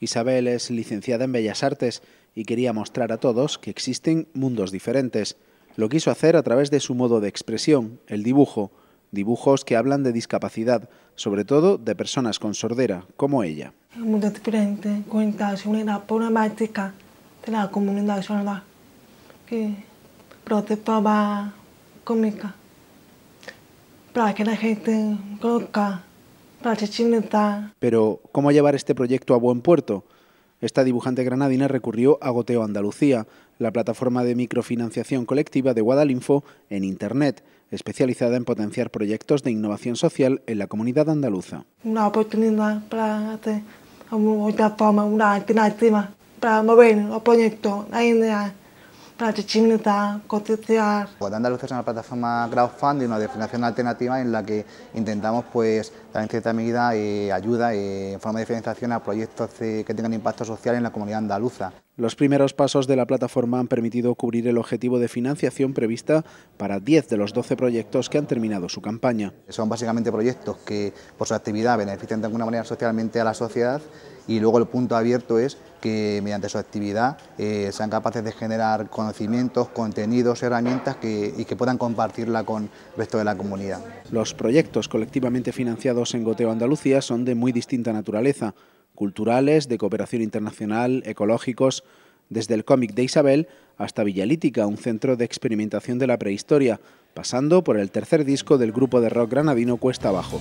Isabel es licenciada en Bellas Artes y quería mostrar a todos que existen mundos diferentes. Lo quiso hacer a través de su modo de expresión, el dibujo, dibujos que hablan de discapacidad, sobre todo de personas con sordera, como ella. El mundo diferente, cuenta una problemática de la comunidad sorda que protestaba cómica para que la gente conozca. Pero, ¿cómo llevar este proyecto a buen puerto? Esta dibujante granadina recurrió a Goteo Andalucía, la plataforma de microfinanciación colectiva de Guadalinfo en Internet, especializada en potenciar proyectos de innovación social en la comunidad andaluza. Una oportunidad para hacer una forma, una alternativa, para mover los proyectos, la idea, para que Chimnita, cotizar. Goteo Andalucía es una plataforma crowdfunding, una financiación alternativa en la que intentamos pues dar en cierta medida ayuda en forma de financiación a proyectos que tengan impacto social en la comunidad andaluza. Los primeros pasos de la plataforma han permitido cubrir el objetivo de financiación prevista para 10 de los 12 proyectos que han terminado su campaña. Son básicamente proyectos que por su actividad benefician de alguna manera socialmente a la sociedad, y luego el punto abierto es que mediante su actividad sean capaces de generar conocimientos, contenidos, herramientas que puedan compartirla con el resto de la comunidad. Los proyectos colectivamente financiados en Goteo Andalucía son de muy distinta naturaleza: culturales, de cooperación internacional, ecológicos, desde el cómic de Isabel hasta Villalítica, un centro de experimentación de la prehistoria, pasando por el tercer disco del grupo de rock granadino Cuesta Abajo.